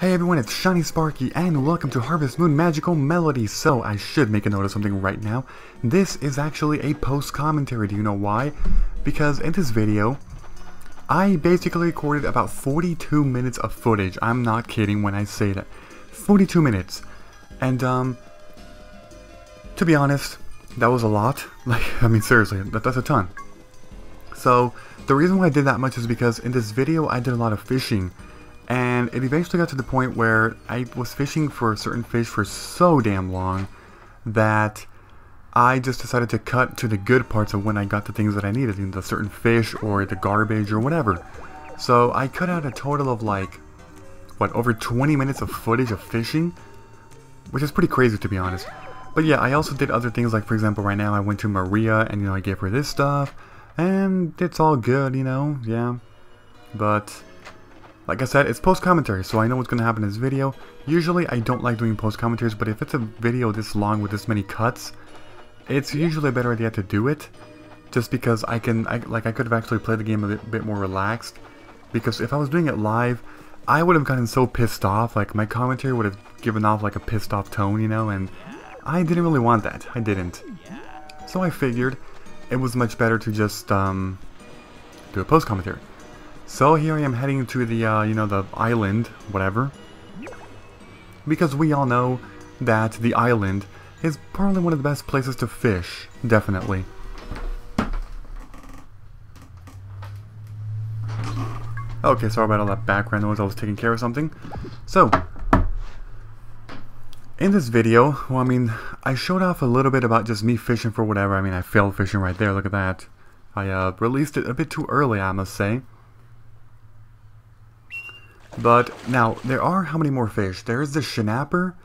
Hey everyone, it's Shiny Sparky, and welcome to Harvest Moon Magical Melody. So, I should make a note of something right now. This is actually a post-commentary. Do you know why? Because in this video, I basically recorded about 42 minutes of footage. I'm not kidding when I say that. 42 minutes. And, to be honest, that was a lot. Like, I mean, seriously, that's a ton. So, the reason why I did that much is because in this video, I did a lot of fishing. And it eventually got to the point where I was fishing for a certain fish for so damn long that I just decided to cut to the good parts of when I got the things that I needed, in the certain fish or the garbage or whatever. So I cut out a total of like, what, over 20 minutes of footage of fishing? Which is pretty crazy, to be honest. But yeah, I also did other things, like for example right now I went to Maria and, you know, I gave her this stuff. And it's all good, you know, yeah. But like I said, it's post-commentary, so I know what's going to happen in this video. Usually, I don't like doing post-commentaries, but if it's a video this long with this many cuts, it's usually a better idea to do it. Just because I could have actually played the game a bit more relaxed. Because if I was doing it live, I would have gotten so pissed off. Like, my commentary would have given off, like, a pissed-off tone, you know? And I didn't really want that. I didn't. So I figured it was much better to just, do a post-commentary. So here I am heading to the, you know, the island, whatever. Because we all know that the island is probably one of the best places to fish, definitely. Okay, sorry about all that background noise, I was taking care of something. So, in this video, well, I mean, I showed off a little bit about just me fishing for whatever. I mean, I failed fishing right there, look at that. I released it a bit too early, I must say. But now, there are how many more fish? There is the Schnapper,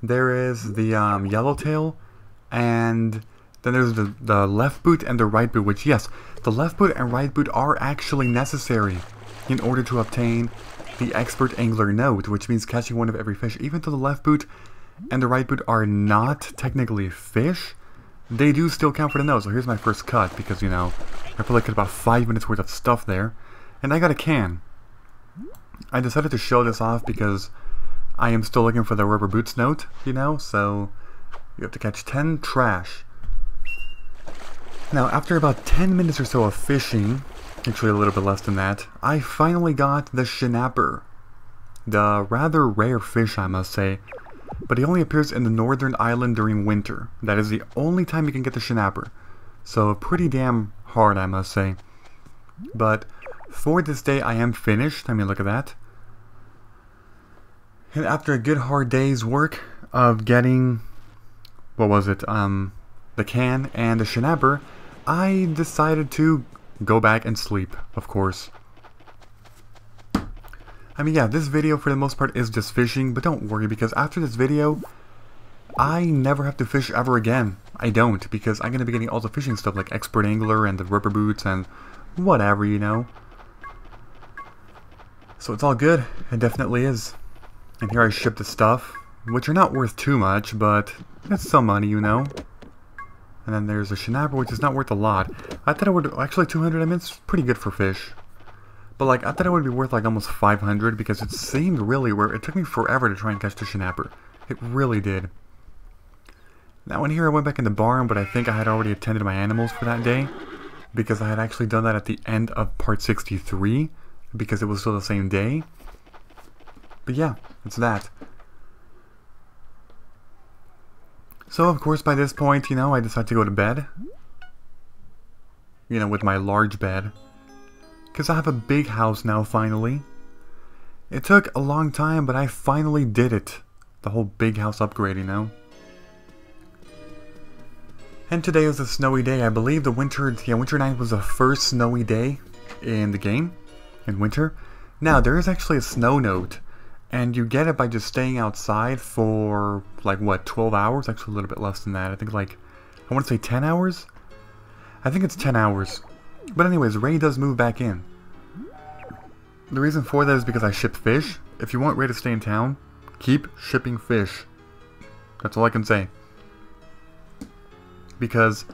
there is the Yellowtail, and then there's the Left Boot and the Right Boot, which, yes, the Left Boot and Right Boot are actually necessary in order to obtain the Expert Angler Note, which means catching one of every fish. Even though the Left Boot and the Right Boot are not technically fish, they do still count for the note. So here's my first cut, because, you know, I probably cut about 5 minutes worth of stuff there. And I got a can. I decided to show this off because I am still looking for the Rubber Boots Note, you know, so you have to catch 10 trash. Now, after about 10 minutes or so of fishing, actually a little bit less than that, I finally got the Schnapper. The rather rare fish, I must say, but he only appears in the northern island during winter. That is the only time you can get the Schnapper. So, pretty damn hard, I must say. But for this day, I am finished. I mean, look at that. And after a good hard day's work of getting, what was it, the can and the Schnapper, I decided to go back and sleep, of course. I mean, yeah, this video for the most part is just fishing, but don't worry, because after this video, I never have to fish ever again. I don't, because I'm going to be getting all the fishing stuff, like Expert Angler and the Rubber Boots and whatever, you know. So it's all good, it definitely is. And here I ship the stuff, which are not worth too much, but that's some money, you know. And then there's a Schnapper, which is not worth a lot. I thought it would, actually 200, I mean, it's pretty good for fish. But like, I thought it would be worth like almost 500, because it seemed really rare. It took me forever to try and catch the Schnapper. It really did. Now in here I went back in the barn, but I think I had already attended my animals for that day, because I had actually done that at the end of part 63. Because it was still the same day. But yeah, it's that. So of course by this point, you know, I decided to go to bed. You know, with my large bed. Because I have a big house now, finally. It took a long time, but I finally did it. The whole big house upgrade, you know. And today was a snowy day. I believe the winter night was the first snowy day in the game. In winter. Now, there is actually a Snow Note, and you get it by just staying outside for, like, what, 12 hours? Actually, a little bit less than that. I think, like, I want to say 10 hours? I think it's 10 hours. But anyways, Ray does move back in. The reason for that is because I ship fish. If you want Ray to stay in town, keep shipping fish. That's all I can say. Because,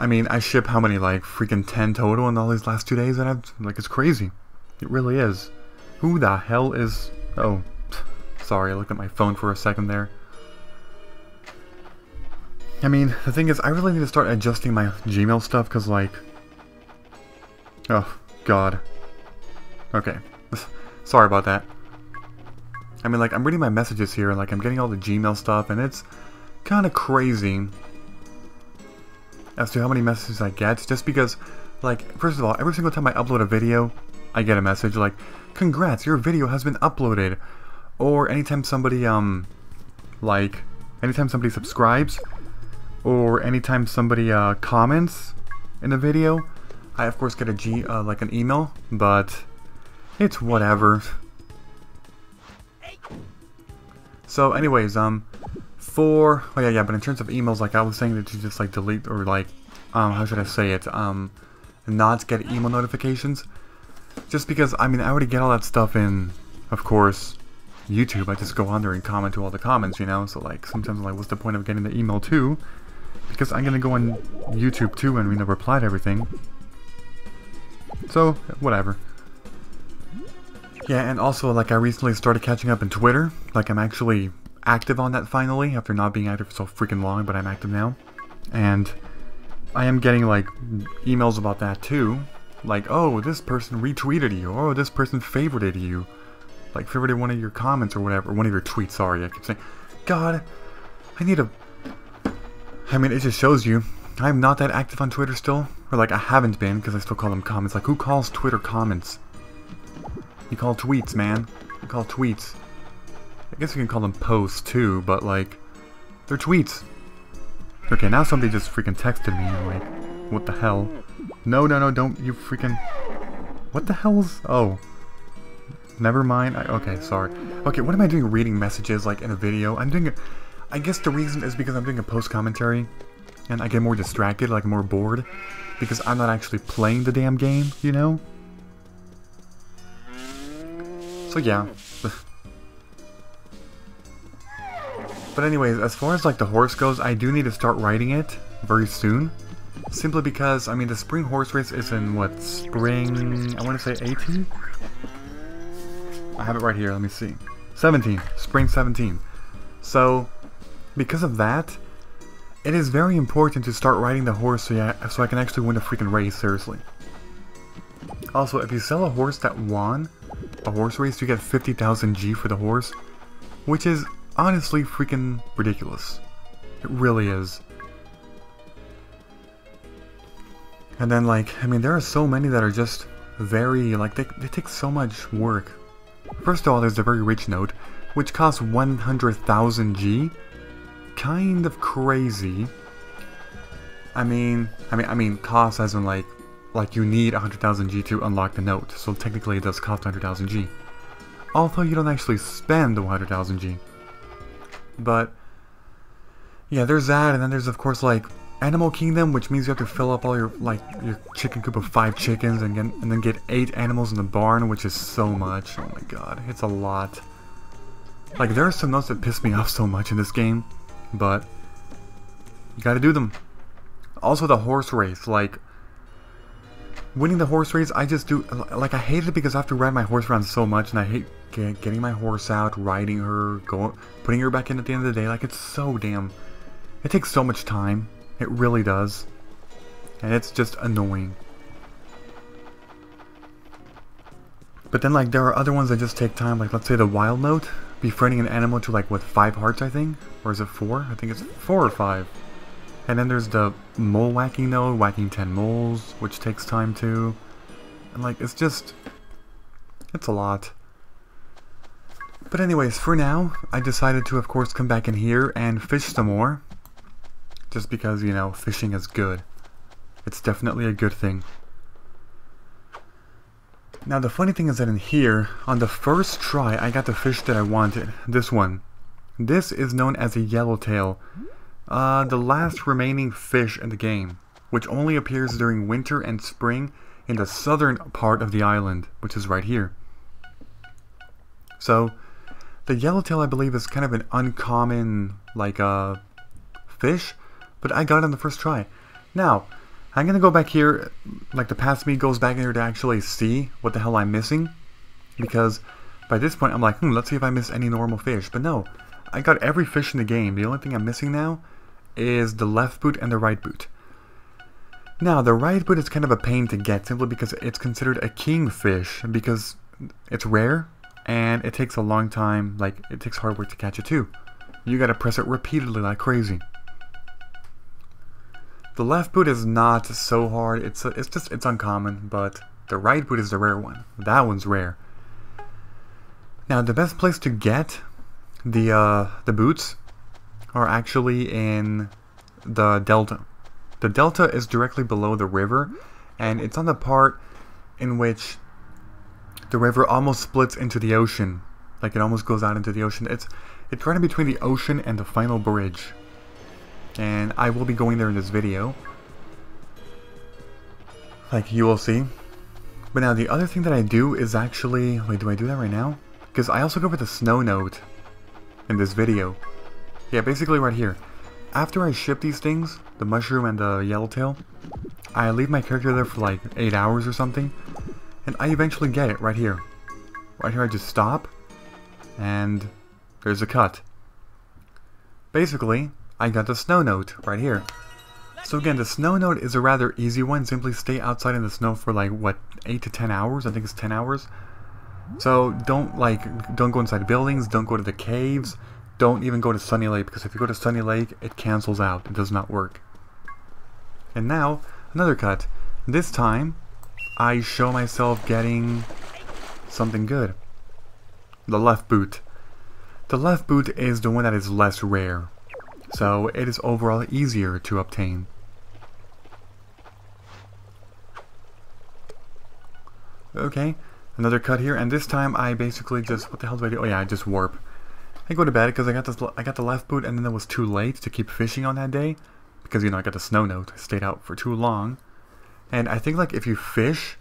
I mean, I ship how many, like, freaking 10 total in all these last 2 days, and it's crazy. It really is. Who the hell is Oh, sorry, I looked at my phone for a second there. I mean, the thing is, I really need to start adjusting my Gmail stuff, because, like... Oh, God. Okay. Sorry about that. I mean, like, I'm reading my messages here, and, like, I'm getting all the Gmail stuff, and it's kind of crazy as to how many messages I get, just because, like, first of all, every single time I upload a video, I get a message like, congrats, your video has been uploaded. Or anytime somebody, like, anytime somebody subscribes, or anytime somebody comments in a video, I of course get a like an email, but it's whatever. So, anyways, but in terms of emails, like I was saying, that you just like delete or like, how should I say it, not get email notifications, just because I mean I already get all that stuff in, of course, YouTube. I just go on there and comment to all the comments, you know. So like sometimes like, what's the point of getting the email too? Because I'm gonna go on YouTube too and reply to everything. So, whatever. Yeah, and also, like, I recently started catching up in Twitter. Like, I'm actually active on that finally, after not being active for so freaking long, but I'm active now. And I am getting, like, emails about that too. Like, oh, this person retweeted you. Oh, this person favorited you. Like, favorited one of your comments or whatever. One of your tweets, sorry, I keep saying. God, I need a... I mean, it just shows you. I'm not that active on Twitter still. Or like, I haven't been, because I still call them comments. Like, who calls Twitter comments? You call tweets, man. You call tweets. I guess you can call them posts too, but like... They're tweets. Okay, now somebody just freaking texted me, and like... What the hell? No, no, no, don't you freaking... What the hell's... Oh. Never mind. Okay, sorry. Okay, what am I doing reading messages, like, in a video? I'm doing... I guess the reason is because I'm doing a post commentary, and I get more distracted, like more bored, because I'm not actually playing the damn game, you know? So yeah. But anyways, as far as like the horse goes, I do need to start riding it very soon. Simply because, I mean, the spring horse race is in, what, spring... I want to say 18? I have it right here, let me see. 17. Spring 17. So... because of that, it is very important to start riding the horse so I can actually win the freaking race, seriously. Also, if you sell a horse that won a horse race, you get 50,000 G for the horse, which is honestly freaking ridiculous. It really is. And then like, I mean, there are so many that are just very, like, they take so much work. First of all, there's the very rich note, which costs 100,000 G. Kind of crazy. I mean cost as in like you need 100,000 G to unlock the note, so technically it does cost 100,000 G. Although you don't actually spend 100,000 G. But yeah, there's that, and then there's of course like Animal Kingdom, which means you have to fill up all your like your chicken coop of 5 chickens and then get 8 animals in the barn, which is so much. Oh my god, it's a lot. Like there are some notes that piss me off so much in this game. But you gotta do them. Also the horse race, like winning the horse race, I just do like I hate it because I have to ride my horse around so much, and I hate getting my horse out, riding her, putting her back in at the end of the day. Like it's so damn, it takes so much time, it really does, and it's just annoying. But then like there are other ones that just take time, like let's say the wild note. Befriending an animal to like, what, 5 hearts I think? Or is it 4? I think it's 4 or 5. And then there's the mole whacking note, whacking 10 moles, which takes time too. And like, it's just... it's a lot. But anyways, for now, I decided to of course come back in here and fish some more. Just because, you know, fishing is good. It's definitely a good thing. Now the funny thing is that in here, on the first try, I got the fish that I wanted. This one. This is known as a yellowtail. The last remaining fish in the game, which only appears during winter and spring in the southern part of the island, which is right here. So, the yellowtail I believe is kind of an uncommon, like, fish, but I got it on the first try. Now, I'm gonna go back here, like the past me goes back in here to actually see what the hell I'm missing, because By this point, I'm like, let's see if I miss any normal fish. But no, I got every fish in the game. The only thing I'm missing now is the left boot and the right boot. Now, the right boot is kind of a pain to get, simply because it's considered a kingfish, because it's rare, and it takes a long time, like, it takes hard work to catch it too. You gotta press it repeatedly like crazy. The left boot is not so hard, it's uncommon, but the right boot is the rare one. That one's rare. Now, the best place to get the boots are actually in the delta. The delta is directly below the river, and it's on the part in which the river almost splits into the ocean. Like, it almost goes out into the ocean. It's right in between the ocean and the final bridge. And I will be going there in this video, like you will see. But now, the other thing that I do is actually... Wait, do I do that right now? Because I also go for the Snow Note in this video. Yeah, basically right here. After I ship these things, the mushroom and the yellowtail, I leave my character there for like 8 hours or something, and I eventually get it right here. Right here I just stop, and there's a cut. Basically, I got the Snow Note right here. So again, the Snow Note is a rather easy one. Simply stay outside in the snow for like, what, 8 to 10 hours? I think it's 10 hours. So don't go inside buildings, don't go to the caves. Don't even go to Sunny Lake, because if you go to Sunny Lake, it cancels out. It does not work. And now, another cut. This time, I show myself getting something good. The left boot. The left boot is the one that is less rare, so it is overall easier to obtain. Okay, another cut here, and this time I basically just... What the hell do I do? Oh yeah, I just warp. I go to bed because I got the left boot, and then it was too late to keep fishing on that day because, you know, I got the Snow Note. I stayed out for too long, and I think, like, if you fish,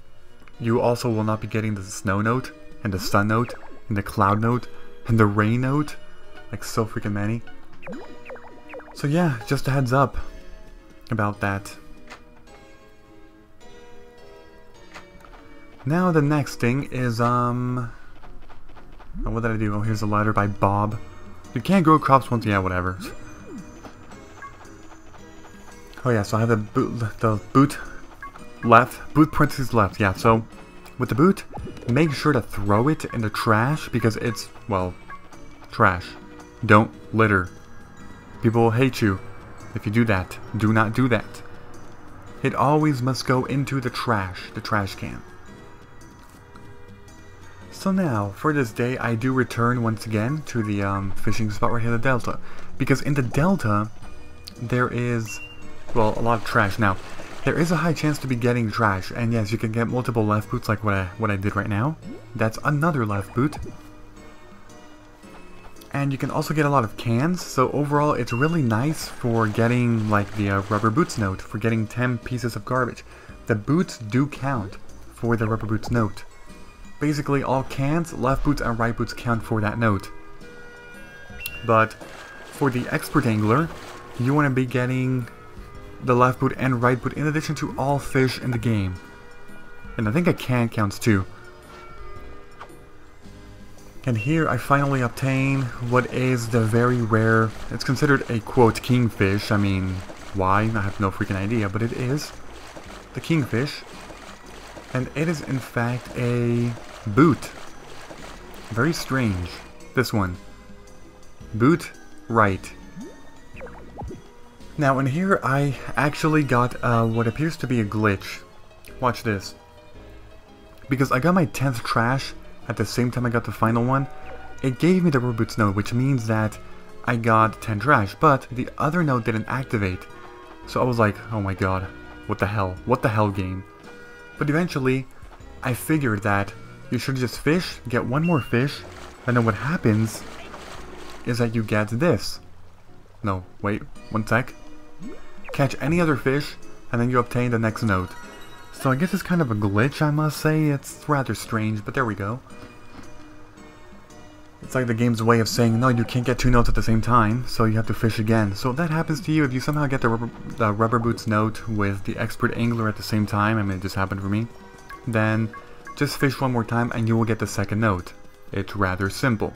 you also will not be getting the Snow Note and the Sun Note and the Cloud Note and the Rain Note, like, so freaking many. So yeah, just a heads up about that. Now the next thing is what did I do? Oh, here's a letter by Bob. You can't grow crops once... Yeah, whatever. Oh yeah, so I have the boot left. Boot parentheses left. Yeah, so with the boot, make sure to throw it in the trash because it's, well, trash. Don't litter. People will hate you if you do that. Do not do that. It always must go into the trash can. So now, for this day, I do return once again to the fishing spot right here, the delta. Because in the delta, there is, well, a lot of trash. Now, there is a high chance to be getting trash. And yes, you can get multiple left boots like what I did right now. That's another left boot. And you can also get a lot of cans. So overall, it's really nice for getting, like, the Rubber Boots Note, for getting 10 pieces of garbage. The boots do count for the Rubber Boots Note. Basically, all cans, left boots, and right boots count for that note. But for the Expert Angler, you want to be getting the left boot and right boot in addition to all fish in the game. And I think a can counts too. And here I finally obtain what is the very rare... It's considered a, quote, kingfish. I mean, why? I have no freaking idea, but it is the kingfish. And it is, in fact, a boot. Very strange. This one. Boot right. Now, in here, I actually got what appears to be a glitch. Watch this. Because I got my 10th trash at the same time I got the final one, it gave me the Rubber Boots Note, which means that I got 10 trash, but the other note didn't activate. So I was like, oh my god, what the hell? What the hell, game? But eventually, I figured that you should just fish, get one more fish, and then what happens is that you get this. No, wait, one sec. Catch any other fish, and then you obtain the next note. So I guess it's kind of a glitch, I must say. It's rather strange, but there we go. It's like the game's way of saying, no, you can't get two notes at the same time, so you have to fish again. So if that happens to you, if you somehow get the Rubber Boots Note with the Expert Angler at the same time, I mean, it just happened for me, then just fish one more time and you will get the second note. It's rather simple.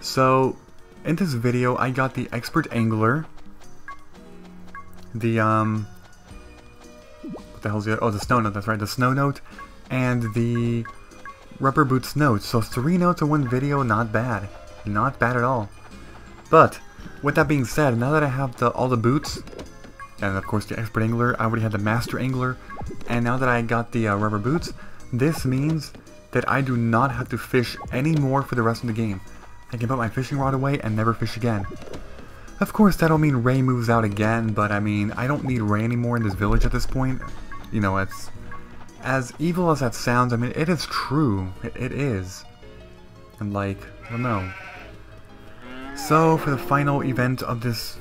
So, in this video, I got the Expert Angler, the, what the hell's the other? Oh, the Snow Note, that's right, the Snow Note, and the Rubber Boots Note. So 3 notes in one video, not bad. Not bad at all. But, with that being said, now that I have all the boots, and of course the Expert Angler, I already had the Master Angler, and now that I got the Rubber Boots, this means that I do not have to fish anymore for the rest of the game. I can put my fishing rod away and never fish again. Of course, that'll mean Ray moves out again, but I mean, I don't need Ray anymore in this village at this point. You know, it's as evil as that sounds, I mean, it is true. It is. And like, I don't know. So, for the final event of this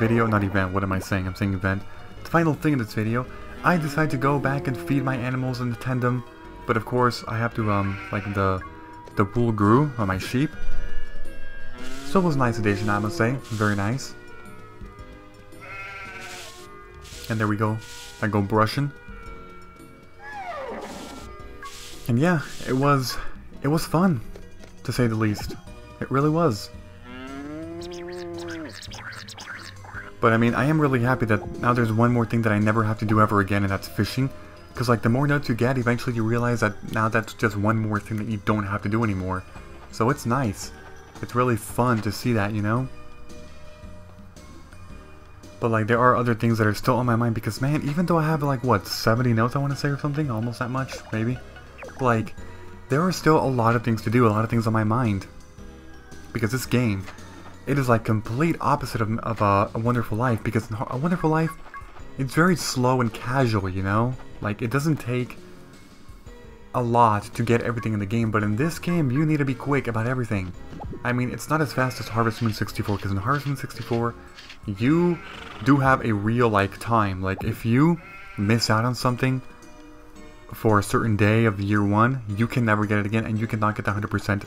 video, not event, what am I saying? I'm saying event. The final thing in this video, I decide to go back and feed my animals in the tandem, but of course, I have to, like the wool grew on my sheep. So it was a nice addition, I must say. Very nice. And there we go. I go brushing. And yeah, it was fun, to say the least. It really was. But I mean, I am really happy that now there's one more thing that I never have to do ever again, and that's fishing. Because like the more notes you get, eventually you realize that now that's just one more thing that you don't have to do anymore. So it's nice. It's really fun to see that, you know? But like there are other things that are still on my mind because man, even though I have like what, 70 notes I want to say or something? Almost that much, maybe? Like, there are still a lot of things to do, a lot of things on my mind. Because this game, it is like complete opposite of A Wonderful Life, because in A Wonderful Life, it's very slow and casual, you know? Like, it doesn't take a lot to get everything in the game, but in this game, you need to be quick about everything. I mean, it's not as fast as Harvest Moon 64, because in Harvest Moon 64, you do have a real, like, time. Like, if you miss out on something for a certain day of year one, you can never get it again, and you cannot get the 100%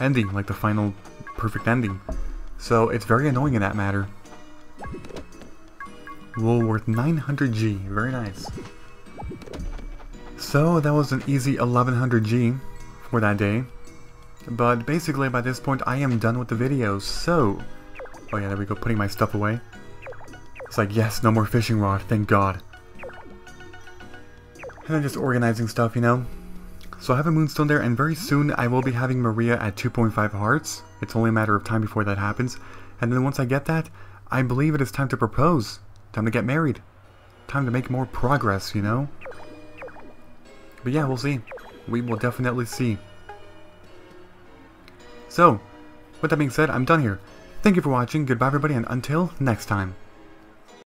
ending, like the final perfect ending. So, it's very annoying in that matter. Wool worth 900G, very nice. So that was an easy 1100G for that day, but basically by this point I am done with the video, so... Oh yeah, there we go, putting my stuff away. It's like, yes, no more fishing rod, thank God. And I'm just organizing stuff, you know? So I have a moonstone there, and very soon I will be having Maria at 2.5 hearts. It's only a matter of time before that happens, and then once I get that, I believe it is time to propose. Time to get married. Time to make more progress, you know? But yeah, we'll see. We will definitely see. So, with that being said, I'm done here. Thank you for watching, goodbye everybody, and until next time.